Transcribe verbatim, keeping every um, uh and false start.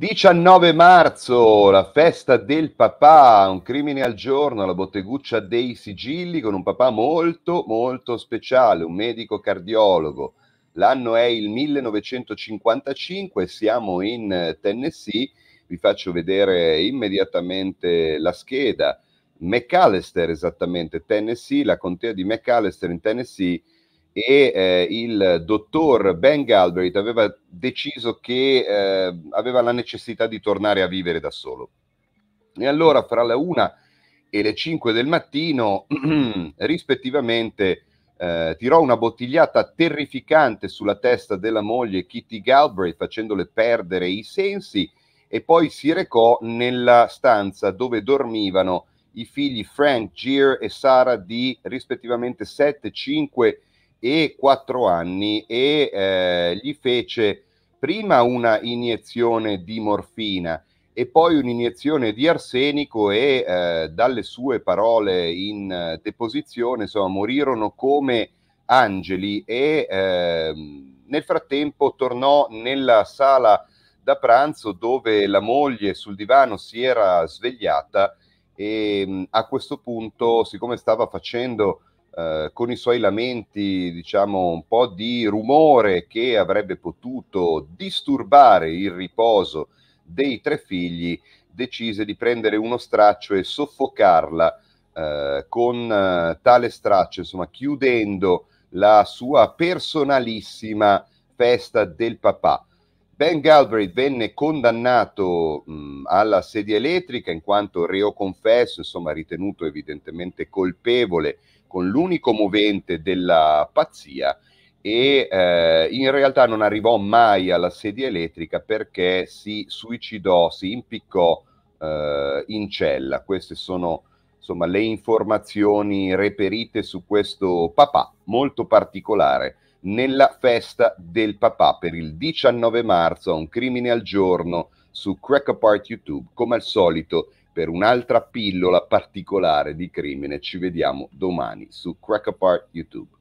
diciannove marzo, la festa del papà, un crimine al giorno, la botteguccia dei sigilli, con un papà molto molto speciale, un medico cardiologo. L'anno è il millenovecentocinquantacinque, siamo in Tennessee, vi faccio vedere immediatamente la scheda. McAlister, esattamente, Tennessee, la contea di McAlister in Tennessee, e eh, il dottor Ben Galbraith aveva deciso che eh, aveva la necessità di tornare a vivere da solo, e allora fra la una e le cinque del mattino rispettivamente eh, tirò una bottigliata terrificante sulla testa della moglie Kitty Galbraith, facendole perdere i sensi, e poi si recò nella stanza dove dormivano i figli Frank, Gere e Sara, di rispettivamente sette, cinque e quattro anni, e eh, gli fece prima una iniezione di morfina e poi un'iniezione di arsenico, e eh, dalle sue parole in eh, deposizione, insomma, morirono come angeli. E eh, nel frattempo tornò nella sala da pranzo, dove la moglie sul divano si era svegliata, e a questo punto, siccome stava facendo Uh, con i suoi lamenti, diciamo, un po' di rumore che avrebbe potuto disturbare il riposo dei tre figli, decise di prendere uno straccio e soffocarla uh, con uh, tale straccio, insomma, chiudendo la sua personalissima festa del papà. Ben Galbraith venne condannato mh, alla sedia elettrica in quanto reo confesso, insomma, ritenuto evidentemente colpevole con l'unico movente della pazzia, e eh, in realtà non arrivò mai alla sedia elettrica perché si suicidò, si impiccò eh, in cella. Queste sono, insomma, le informazioni reperite su questo papà molto particolare nella festa del papà per il diciannove marzo, un crimine al giorno su Crack Apart YouTube, come al solito. Per un'altra pillola particolare di crimine ci vediamo domani su Crack Apart YouTube.